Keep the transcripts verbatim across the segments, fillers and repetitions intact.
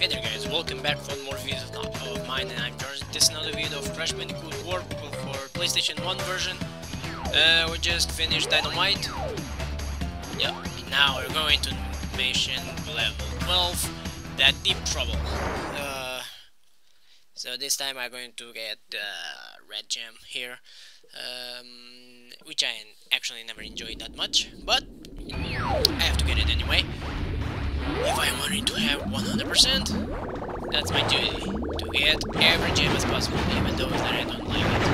Hey there guys, welcome back for more videos of mine, and I'm George. This is another video of Crash Bandicoot Warped for PlayStation one version. Uh, we just finished Dynamite. Yeah, now we're going to mission level twelve, that Deep Trouble. Uh, so this time I'm going to get uh, Red Gem here, um, which I actually never enjoyed that much, but I have to get it anyway. If I wanted to have one hundred percent, that's my duty, to get every gem as possible, even though that I don't like it.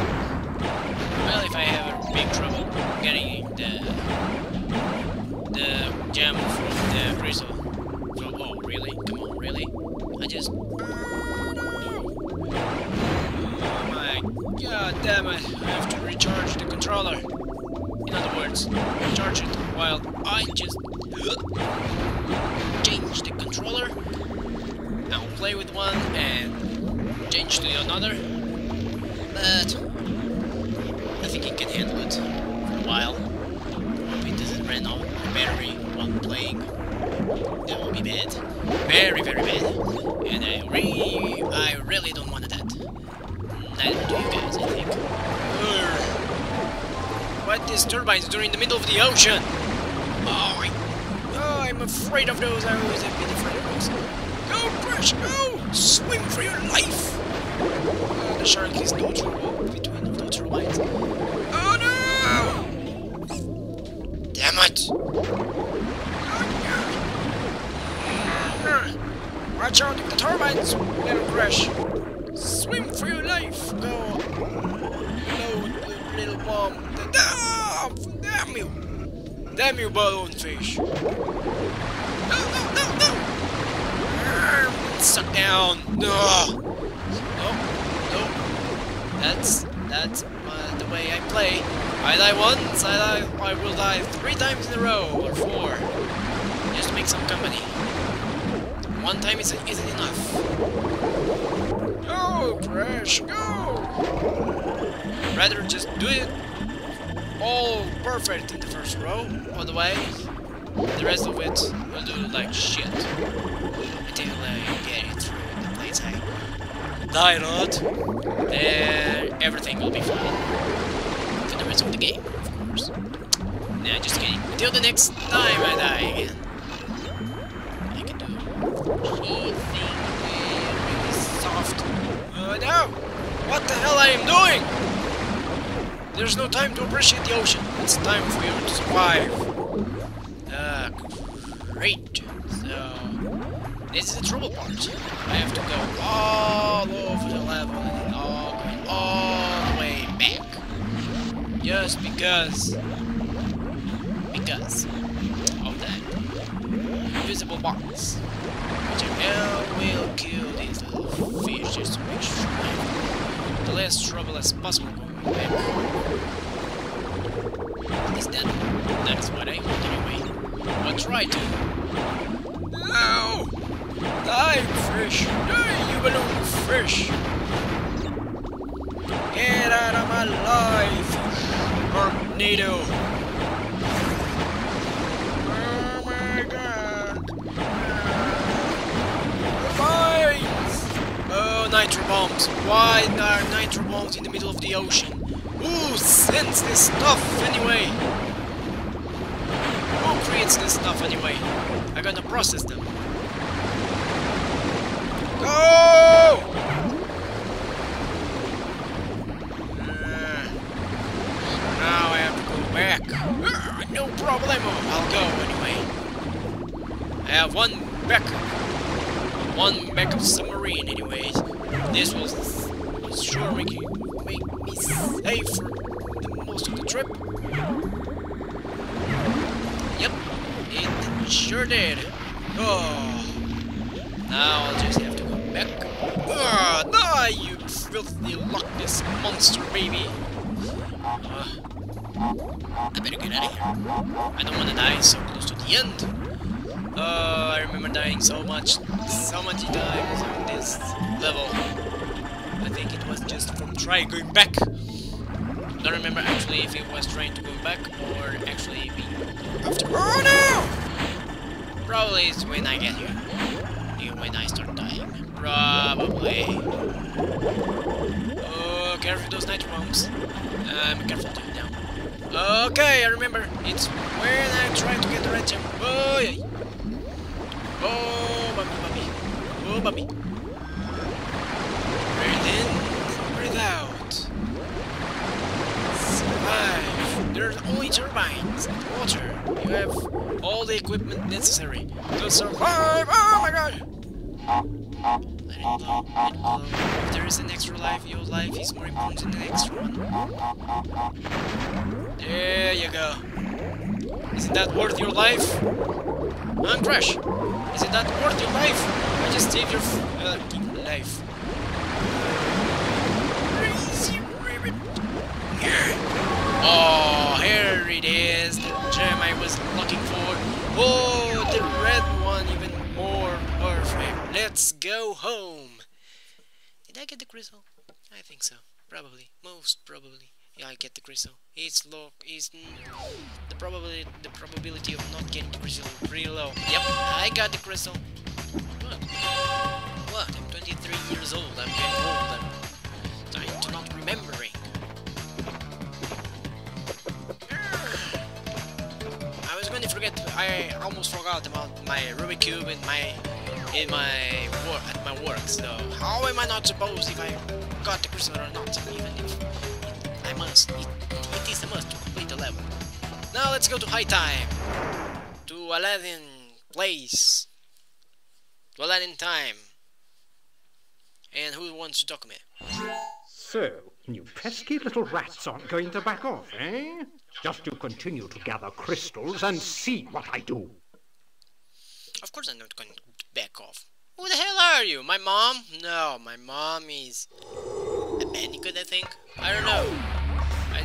Well, if I have a big trouble getting the the gem from the crystal. So, oh, really? Come on, really? I just... Oh my god, damn it! I have to recharge the controller. In other words, recharge it while I just... change the controller. I'll play with one and change to another, but I think it can handle it for a while. Hope it doesn't run out of battery while playing. That would be bad, very very bad, and I re I really don't want that. Neither do you guys, I think. Urgh. What these turbines doing in the middle of the ocean? Oh my. I'm afraid of those, I always have been afraid of those. Go, Crash, go! Swim for your life! Uh, the shark is neutral between the neutral lines. Oh no! Damn it! Watch out with the turbines, little Crash! Swim for your life! Go! Load the little bomb! Oh, damn you! Damn you, balloonfish! No, no, no, no! Arr, suck down! No! No, no. That's, that's uh, the way I play. I die once, I die, I will die three times in a row, or four. Just to make some company. One time isn't, isn't enough. Go, Crash, go! Rather just do it. All perfect in the first row, otherwise the rest of it will do like shit until I get it through the place I die not, then everything will be fine for the rest of the game, of course. Nah, just kidding, until the next time I die again. I can do anything really soft. Uh, no! What the hell I am doing? There's no time to appreciate the ocean. It's time for you to survive. Uh, great. So, this is the trouble part. I have to go all over the level and all, going all the way back. Just because. Because of that invisible box. Which I now will kill these little fish just to make sure I have the less trouble as possible. What is that? That's what I want anyway. I'll try to. No! Die, fish! Die, you balloon fish! Get out of my life! Tornado! Oh my god! Mines! Oh, nitro bombs! Why are nitro bombs in the middle of the ocean? Who sends this stuff anyway? Who creates this stuff anyway? I'm gonna process them. Go! Uh, now I have to go back. Uh, no problemo. I'll go anyway. I have one backup. One backup submarine anyways. This was, was sure making make me safe for the most of the trip. Yep, it sure did. Oh, now I'll just have to go back. Ah, oh, die, you filthy Loch Ness monster, baby. Uh, I better get out of here. I don't want to die so close to the end. Uh, I remember dying so much, so many times on this level. I think it was just from trying going back. Don't remember actually if it was trying to go back or actually being after. Oh no! Probably it's when I get here, even when I start dying. away. Oh, careful those nitro bombs. I'm careful doing now. Okay, I remember. It's when I try to get the red gem. Oh, yeah. Oh, Bobby, Bobby. Oh, Bobby. Breathe in, breathe out. Survive. There's only turbines and water. You have all the equipment necessary to survive. Oh my god! Let it blow, let it blow. If there is an extra life, your life is more important than the extra one. There you go. Isn't that worth your life? I'm Crash. Isn't that worth your life? I just saved your uh, life. Oh, here it is. The gem I was looking for. Oh, the red one even more perfect. Let's go home. Did I get the crystal? I think so. Probably. Most probably. Yeah, I get the crystal. It's low. It's the probability. The probability of not getting the crystal is pretty low. Yep, I got the crystal. What? What? I'm twenty-three years old. I'm getting old. I'm trying to not remembering. I was going to forget. I almost forgot about my Rubik's Cube in my in my work at my work. So how am I not supposed if I got the crystal or not? Even if it, I must, it, it is a must to complete the level. Now let's go to high time, to Aladdin place, to Aladdin time. And who wants to talk to me? So you pesky little rats aren't going to back off, eh? Just you continue to gather crystals and see what I do. Of course I'm not going to back off. Who the hell are you? My mom? No, my mom is a bandicoot, I think. I don't know. I,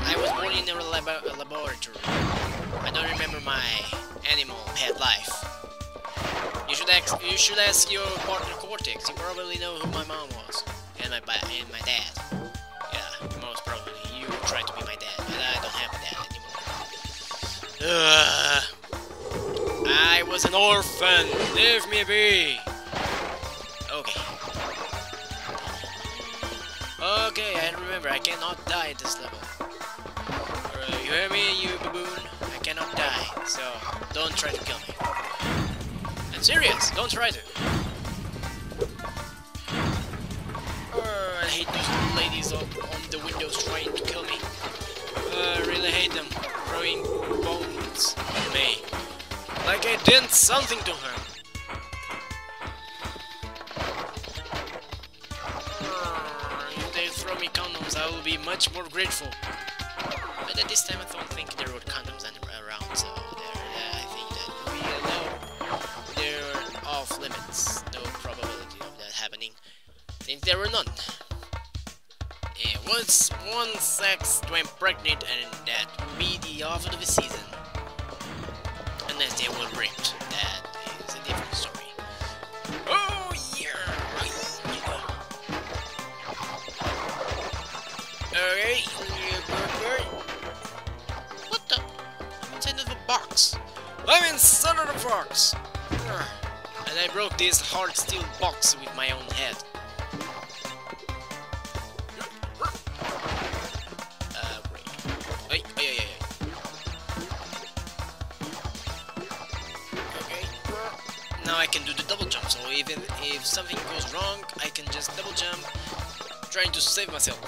I was born in a, labo a laboratory. I don't remember my animal pet life. You should ask. You should ask your partner Cortex. You probably know who my mom was and my ba and my dad. Yeah, most probably. You tried to be my dad. I don't have that anymore. Ugh. I was an orphan. Leave me be. Okay. Okay, I remember. I cannot die at this level. Uh, you hear me, you baboon? I cannot die. So don't try to kill me. I'm serious. Don't try to. Uh, I hate those ladies up on the windows trying to kill me. I uh, really hate them throwing bones at me. Like I did something to her. Uh, if they throw me condoms, I will be much more grateful. But at this time, I don't think there were condoms around, so there, uh, I think that we know they're off limits. No probability of that happening, since there were none. Yeah, once one sex to impregnate, and that will be the offer of the season. Unless they were raped, that is a different story. Oh yeah! Okay, what the? I'm inside of a box. I'm inside of a box. And I broke this hard steel box with my own head. I can do the double jump, so if, it, if something goes wrong, I can just double jump, trying to save myself.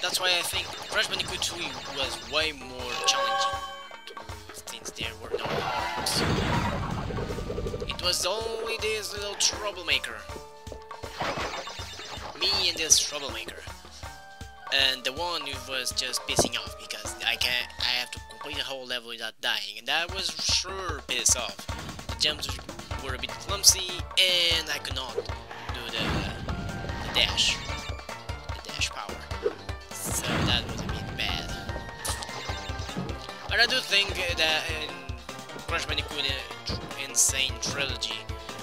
That's why I think Crash Bandicoot two was way more challenging, since there were no arms. It was only this little troublemaker. Me and this troublemaker. And the one who was just pissing off because I can't, I have to complete the whole level without dying, and that was sure piss off. The jumps were a bit clumsy, and I could not do the, the dash, the dash power. So that was a bit bad. But I do think that in Crash Bandicoot N. Sane Trilogy,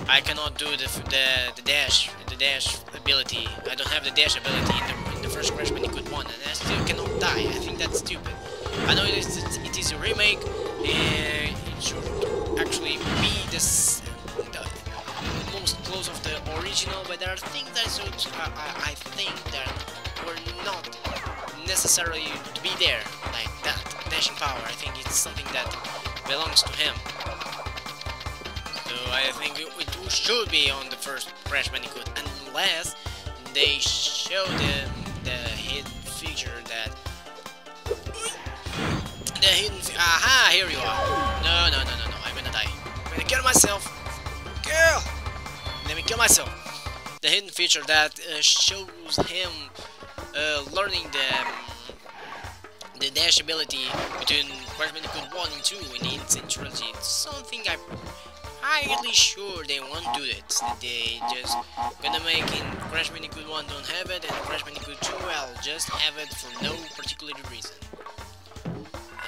I cannot do the the, the dash, the dash ability. I don't have the dash ability in the first Crash Bandicoot one, and I still cannot die. I think that's stupid. I know it is, it is a remake, and it should actually be the, the most close of the original, but there are things that should, uh, I, I think that were not necessarily to be there, like that dashing power. I think it's something that belongs to him. So I think it, it should be on the first Crash Bandicoot, unless they show the, the hidden feature that... The hidden... Aha! Here you are! No, no, no, no, no, I'm gonna die. I'm gonna kill myself! Girl! Let me kill myself! The hidden feature that uh, shows him uh, learning the... the dash ability between Crash Bandicoot one and two in N. Sane Trilogy. It's something I... highly sure they won't do it. They just gonna make in Crash Bandicoot one don't have it, and Crash Bandicoot two well just have it for no particular reason.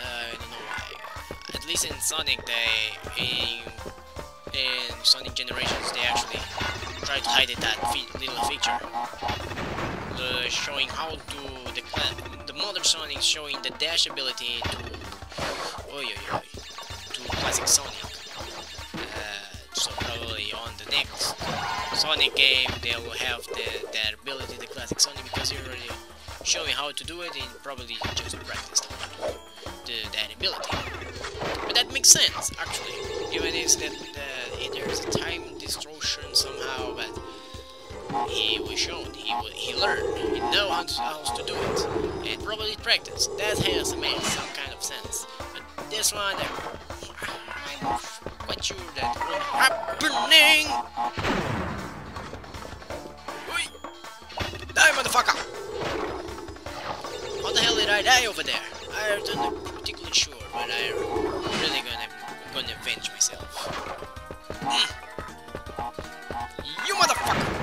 Uh, I don't know why. At least in Sonic they, in, in Sonic Generations they actually try to hide it, that fe little feature, the showing how to the the modern Sonic showing the dash ability to oy, oy, oy, to classic Sonic. So probably on the next Sonic game they will have the, the ability, the classic Sonic, because you're already showing how to do it and probably just practice the, that ability. But that makes sense actually, even if that, uh, there is a time distortion somehow, but he was shown, he, will, he learned, he knows how to, how to do it, and probably practiced. That has made some kind of sense, but this one, I'm quite sure that will happening! Oi! Die, motherfucker! How the hell did I die over there? I'm not particularly sure, but I'm really gonna, gonna avenge myself. Mm. You motherfucker!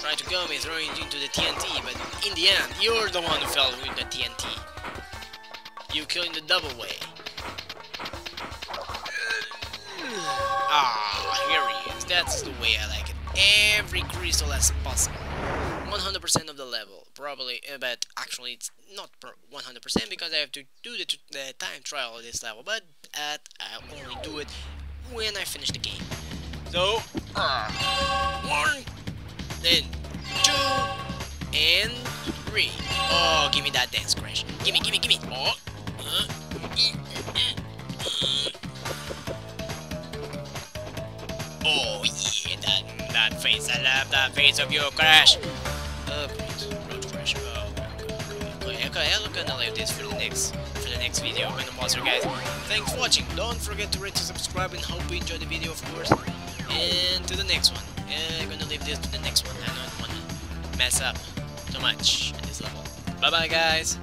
Try to kill me throwing it into the T N T, but in the end, you're the one who fell with the T N T. You kill in the double way. Ah, here he is. That's the way I like it. Every crystal as possible. one hundred percent of the level, probably, but actually it's not one hundred percent because I have to do the, the time trial of this level, but that I only do it when I finish the game. So, uh, one, then two, and three. Oh, give me that dance, Crash. Gimme, gimme, gimme. Oh. Uh, e Oh yeah, that, that face, I love that face of your Crash! Oh great, road Crash, oh okay, okay, I'm gonna leave this for the next, for the next video, I'm gonna pause here guys. Thanks for watching, don't forget to rate and subscribe, and hope you enjoyed the video of course. And to the next one, and I'm gonna leave this to the next one, I don't wanna mess up too much at this level. Bye bye guys!